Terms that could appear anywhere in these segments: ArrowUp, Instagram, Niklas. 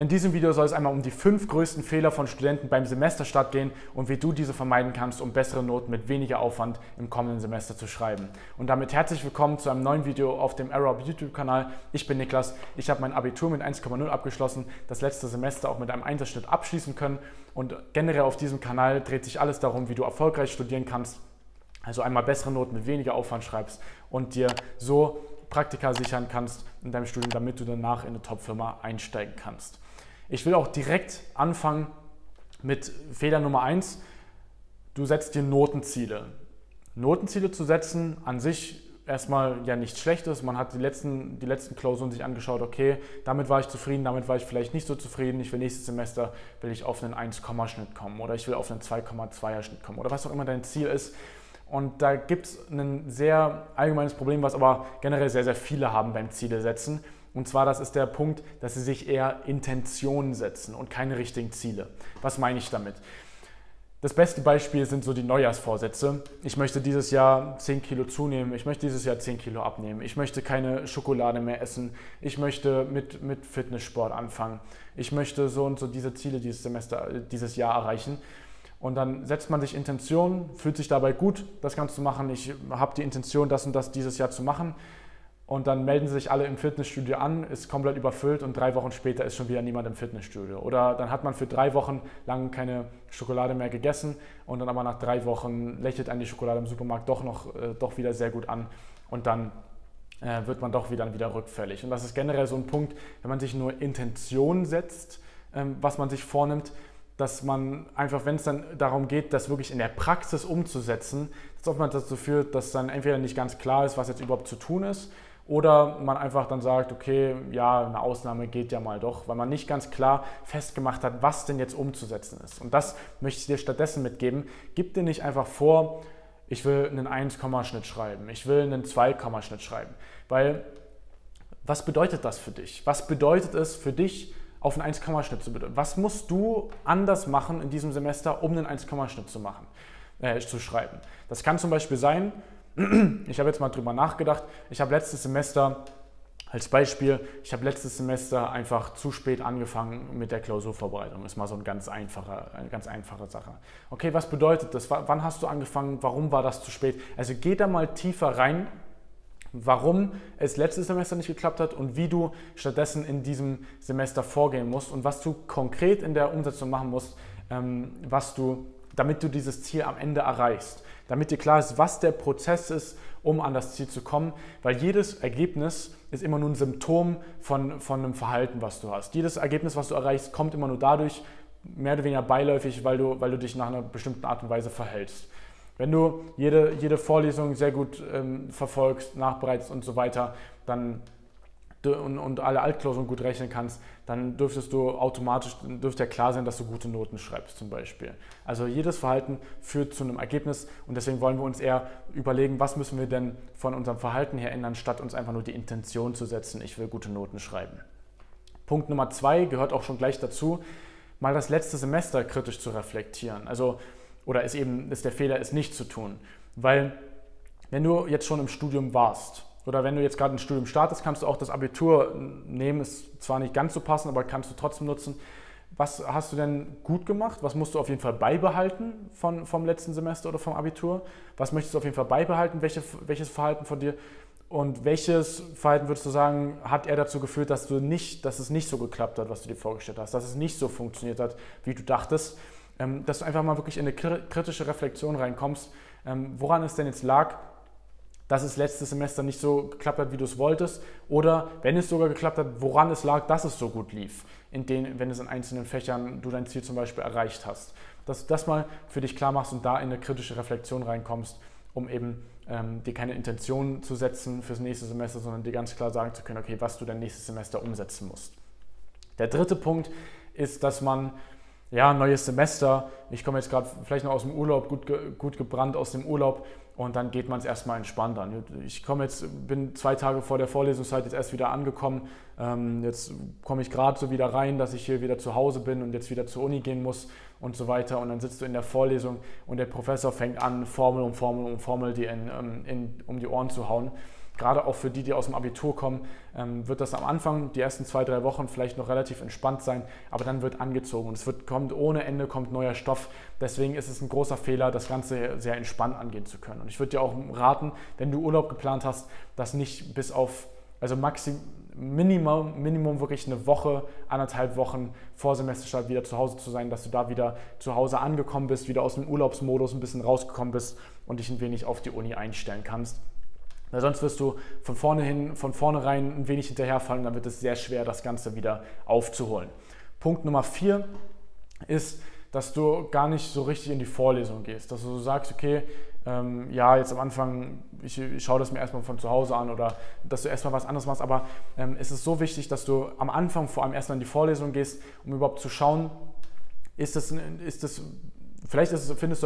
In diesem Video soll es einmal um die 5 größten Fehler von Studenten beim Semesterstart gehen und wie du diese vermeiden kannst, um bessere Noten mit weniger Aufwand im kommenden Semester zu schreiben. Und damit herzlich willkommen zu einem neuen Video auf dem ArrowUp YouTube-Kanal. Ich bin Niklas, ich habe mein Abitur mit 1,0 abgeschlossen, das letzte Semester auch mit einem Einserschnitt abschließen können und generell auf diesem Kanal dreht sich alles darum, wie du erfolgreich studieren kannst, also einmal bessere Noten mit weniger Aufwand schreibst und dir so Praktika sichern kannst in deinem Studium, damit du danach in eine Top-Firma einsteigen kannst. Ich will auch direkt anfangen mit Fehler Nummer 1. Du setzt dir Notenziele. Notenziele zu setzen an sich erstmal ja nichts Schlechtes. Man hat die letzten Klausuren sich angeschaut, okay, damit war ich zufrieden, damit war ich vielleicht nicht so zufrieden. Ich will nächstes Semester auf einen 1-Komma-Schnitt kommen oder ich will auf einen 2,2er-Schnitt kommen oder was auch immer dein Ziel ist. Und da gibt es ein sehr allgemeines Problem, was aber generell sehr, sehr viele haben beim Ziele setzen. Und zwar, das ist der Punkt, dass sie sich eher Intentionen setzen und keine richtigen Ziele. Was meine ich damit? Das beste Beispiel sind so die Neujahrsvorsätze. Ich möchte dieses Jahr 10 Kilo zunehmen, ich möchte dieses Jahr 10 Kilo abnehmen, ich möchte keine Schokolade mehr essen, ich möchte mit Fitnesssport anfangen, ich möchte so und so diese Ziele dieses Jahr erreichen. Und dann setzt man sich Intentionen, fühlt sich dabei gut, das Ganze zu machen. Ich habe die Intention, das und das dieses Jahr zu machen. Und dann melden sich alle im Fitnessstudio an, ist komplett überfüllt und 3 Wochen später ist schon wieder niemand im Fitnessstudio. Oder dann hat man für 3 Wochen lang keine Schokolade mehr gegessen und dann aber nach 3 Wochen lächelt einen die Schokolade im Supermarkt doch wieder sehr gut an und dann wird man doch wieder rückfällig. Und das ist generell so ein Punkt, wenn man sich nur Intentionen setzt, was man sich vornimmt, dass man einfach, wenn es dann darum geht, das wirklich in der Praxis umzusetzen, das oftmals dazu führt, dass dann entweder nicht ganz klar ist, was jetzt überhaupt zu tun ist, oder man einfach dann sagt, okay, ja, eine Ausnahme geht ja mal doch, weil man nicht ganz klar festgemacht hat, was denn jetzt umzusetzen ist. Und das möchte ich dir stattdessen mitgeben. Gib dir nicht einfach vor, ich will einen 1-Komma-Schnitt schreiben, ich will einen 2-Komma-Schnitt schreiben. Weil, was bedeutet das für dich? Was bedeutet es für dich, auf einen 1-Komma-Schnitt zu bedeuten? Was musst du anders machen in diesem Semester, um einen 1-Komma-Schnitt zu schreiben? Das kann zum Beispiel sein, ich habe jetzt mal drüber nachgedacht, ich habe letztes Semester einfach zu spät angefangen mit der Klausurvorbereitung. Ist mal so eine ganz einfache Sache. Okay, was bedeutet das? Wann hast du angefangen? Warum war das zu spät? Also geh da mal tiefer rein, warum es letztes Semester nicht geklappt hat und wie du stattdessen in diesem Semester vorgehen musst und was du konkret in der Umsetzung machen musst, damit du dieses Ziel am Ende erreichst. Damit dir klar ist, was der Prozess ist, um an das Ziel zu kommen, weil jedes Ergebnis ist immer nur ein Symptom von einem Verhalten, was du hast. Jedes Ergebnis, was du erreichst, kommt immer nur dadurch, mehr oder weniger beiläufig, weil du dich nach einer bestimmten Art und Weise verhältst. Wenn du jede Vorlesung sehr gut verfolgst, nachbereitest und so weiter, dann und alle Altklausuren gut rechnen kannst, dann dürfte ja klar sein, dass du gute Noten schreibst zum Beispiel. Also jedes Verhalten führt zu einem Ergebnis und deswegen wollen wir uns eher überlegen, was müssen wir denn von unserem Verhalten her ändern, statt uns einfach nur die Intention zu setzen, ich will gute Noten schreiben. Punkt Nummer 2 gehört auch schon gleich dazu, mal das letzte Semester kritisch zu reflektieren. Also der Fehler ist nicht zu tun, weil wenn du jetzt schon im Studium warst oder wenn du jetzt gerade ein Studium startest, kannst du auch das Abitur nehmen, ist zwar nicht ganz so passend, aber kannst du trotzdem nutzen. Was hast du denn gut gemacht? Was musst du auf jeden Fall beibehalten vom letzten Semester oder vom Abitur? Was möchtest du auf jeden Fall beibehalten? Welches Verhalten von dir? Und welches Verhalten, würdest du sagen, hat eher dazu geführt, dass es nicht so geklappt hat, was du dir vorgestellt hast, dass es nicht so funktioniert hat, wie du dachtest? Dass du einfach mal wirklich in eine kritische Reflexion reinkommst, woran es denn jetzt lag, dass es letztes Semester nicht so geklappt hat, wie du es wolltest, oder wenn es sogar geklappt hat, woran es lag, dass es so gut lief, wenn es in einzelnen Fächern du dein Ziel zum Beispiel erreicht hast. Dass du das mal für dich klar machst und da in eine kritische Reflexion reinkommst, um eben dir keine Intentionen zu setzen fürs nächste Semester, sondern dir ganz klar sagen zu können, okay, was du dein nächstes Semester umsetzen musst. Der dritte Punkt ist, dass man neues Semester, ich komme jetzt gerade vielleicht noch aus dem Urlaub, gut gebrannt aus dem Urlaub und dann geht man es erstmal entspannt an. Ich bin 2 Tage vor der Vorlesungszeit jetzt erst wieder angekommen, jetzt komme ich gerade so wieder rein, dass ich hier wieder zu Hause bin und jetzt wieder zur Uni gehen muss und so weiter und dann sitzt du in der Vorlesung und der Professor fängt an, Formel um Formel um Formel dir um die Ohren zu hauen gerade auch für die, die aus dem Abitur kommen, wird das am Anfang, die ersten 2-3 Wochen vielleicht noch relativ entspannt sein, aber dann wird angezogen und es kommt ohne Ende, kommt neuer Stoff. Deswegen ist es ein großer Fehler, das Ganze sehr entspannt angehen zu können. Und ich würde dir auch raten, wenn du Urlaub geplant hast, das nicht bis auf, also Minimum wirklich eine Woche, 1,5 Wochen vor Semesterstart wieder zu Hause zu sein, dass du da wieder zu Hause angekommen bist, wieder aus dem Urlaubsmodus ein bisschen rausgekommen bist und dich ein wenig auf die Uni einstellen kannst. Weil sonst wirst du von vornherein ein wenig hinterherfallen, dann wird es sehr schwer, das Ganze wieder aufzuholen. Punkt Nummer 4 ist, dass du gar nicht so richtig in die Vorlesung gehst, dass du so sagst, okay, ja, jetzt am Anfang, ich schaue das mir erstmal von zu Hause an oder dass du erstmal was anderes machst, aber es ist so wichtig, dass du am Anfang vor allem erstmal in die Vorlesung gehst, um überhaupt zu schauen, findest du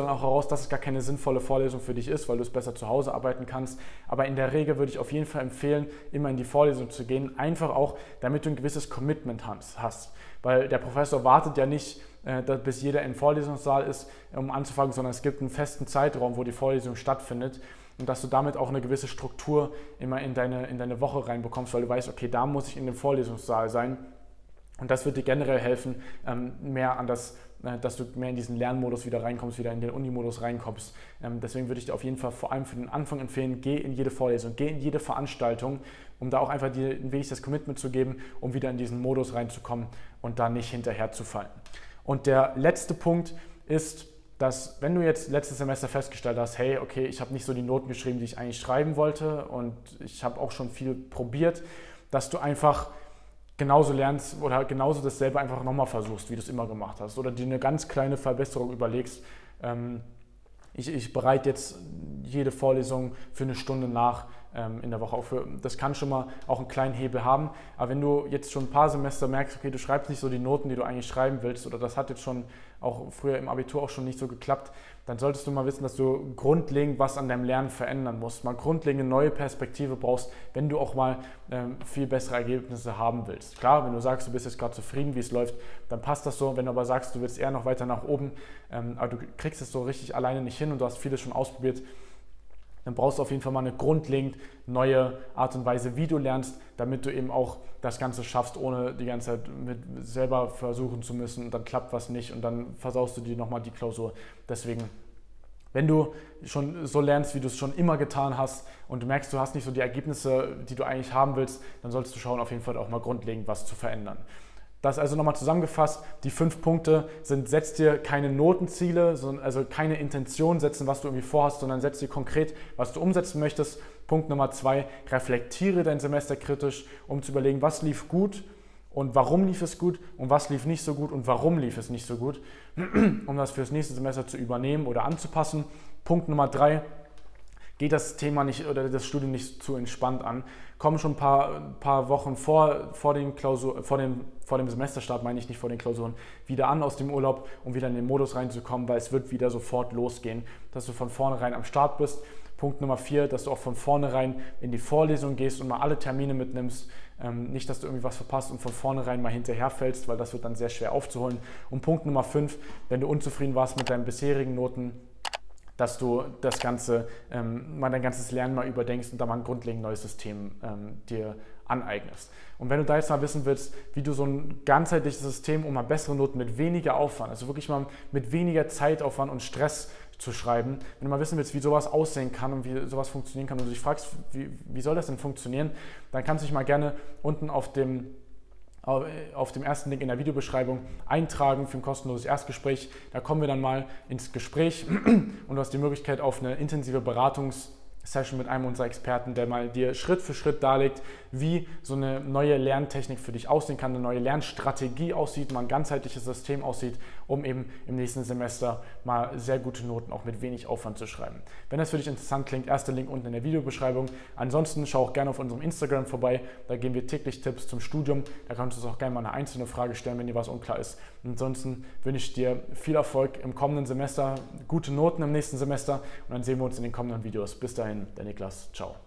dann auch heraus, dass es gar keine sinnvolle Vorlesung für dich ist, weil du es besser zu Hause arbeiten kannst. Aber in der Regel würde ich auf jeden Fall empfehlen, immer in die Vorlesung zu gehen, einfach auch, damit du ein gewisses Commitment hast. Weil der Professor wartet ja nicht, bis jeder im Vorlesungssaal ist, um anzufangen, sondern es gibt einen festen Zeitraum, wo die Vorlesung stattfindet. Und dass du damit auch eine gewisse Struktur immer in deine Woche reinbekommst, weil du weißt, okay, da muss ich in dem Vorlesungssaal sein. Und das wird dir generell helfen, dass du mehr in diesen Lernmodus wieder reinkommst, wieder in den Unimodus reinkommst. Deswegen würde ich dir auf jeden Fall vor allem für den Anfang empfehlen, geh in jede Vorlesung, geh in jede Veranstaltung, um da auch einfach dir ein wenig das Commitment zu geben, um wieder in diesen Modus reinzukommen und da nicht hinterher zu fallen. Und der letzte Punkt ist, dass wenn du jetzt letztes Semester festgestellt hast, hey, okay, ich habe nicht so die Noten geschrieben, die ich eigentlich schreiben wollte und ich habe auch schon viel probiert, dass du einfach genauso lernst oder genauso dasselbe einfach nochmal versuchst, wie du es immer gemacht hast oder dir eine ganz kleine Verbesserung überlegst. Ich bereite jetzt jede Vorlesung für eine Stunde nach in der Woche. Das kann schon mal auch einen kleinen Hebel haben, aber wenn du jetzt schon ein paar Semester merkst, okay, du schreibst nicht so die Noten, die du eigentlich schreiben willst oder das hat jetzt schon auch früher im Abitur auch schon nicht so geklappt, dann solltest du mal wissen, dass du grundlegend was an deinem Lernen verändern musst, mal grundlegende neue Perspektive brauchst, wenn du auch mal viel bessere Ergebnisse haben willst. Klar, wenn du sagst, du bist jetzt gerade zufrieden, wie es läuft, dann passt das so. Wenn du aber sagst, du willst eher noch weiter nach oben, aber du kriegst es so richtig alleine nicht hin und du hast vieles schon ausprobiert, dann brauchst du auf jeden Fall mal eine grundlegend neue Art und Weise, wie du lernst, damit du eben auch das Ganze schaffst, ohne die ganze Zeit mit selber versuchen zu müssen. Und dann klappt was nicht und dann versaust du dir nochmal die Klausur. Deswegen, wenn du schon so lernst, wie du es schon immer getan hast und du merkst, du hast nicht so die Ergebnisse, die du eigentlich haben willst, dann solltest du schauen, auf jeden Fall auch mal grundlegend was zu verändern. Das also nochmal zusammengefasst, die 5 Punkte sind, setz dir keine Notenziele, also keine Intention setzen, was du irgendwie vorhast, sondern setz dir konkret, was du umsetzen möchtest. Punkt Nummer 2, reflektiere dein Semester kritisch, um zu überlegen, was lief gut und warum lief es gut und was lief nicht so gut und warum lief es nicht so gut, um das fürs nächste Semester zu übernehmen oder anzupassen. Punkt Nummer 3, geh das Thema nicht oder das Studium nicht zu entspannt an. Komm schon ein paar Wochen vor dem Semesterstart, meine ich nicht vor den Klausuren, wieder an aus dem Urlaub, um wieder in den Modus reinzukommen, weil es wird wieder sofort losgehen, dass du von vornherein am Start bist. Punkt Nummer 4, dass du auch von vornherein in die Vorlesung gehst und mal alle Termine mitnimmst. Nicht, dass du irgendwie was verpasst und von vornherein mal hinterherfällst, weil das wird dann sehr schwer aufzuholen. Und Punkt Nummer 5, wenn du unzufrieden warst mit deinen bisherigen Noten, dass du das Ganze, mal dein ganzes Lernen mal überdenkst und da mal ein grundlegend neues System dir aneignest. Und wenn du da jetzt mal wissen willst, wie du so ein ganzheitliches System, um mal bessere Noten mit weniger Aufwand, also wirklich mal mit weniger Zeitaufwand und Stress zu schreiben, wenn du mal wissen willst, wie sowas aussehen kann und wie sowas funktionieren kann und du dich fragst, wie soll das denn funktionieren, dann kannst du dich mal gerne unten auf dem ersten Link in der Videobeschreibung eintragen für ein kostenloses Erstgespräch. Da kommen wir dann mal ins Gespräch und du hast die Möglichkeit auf eine intensive Beratungssession mit einem unserer Experten, der mal dir Schritt für Schritt darlegt, wie so eine neue Lerntechnik für dich aussehen kann, eine neue Lernstrategie aussieht, mal ein ganzheitliches System aussieht, um eben im nächsten Semester mal sehr gute Noten auch mit wenig Aufwand zu schreiben. Wenn das für dich interessant klingt, erster Link unten in der Videobeschreibung. Ansonsten schau auch gerne auf unserem Instagram vorbei, da geben wir täglich Tipps zum Studium. Da kannst du uns auch gerne mal eine einzelne Frage stellen, wenn dir was unklar ist. Ansonsten wünsche ich dir viel Erfolg im kommenden Semester, gute Noten im nächsten Semester und dann sehen wir uns in den kommenden Videos. Bis dahin, der Niklas. Ciao.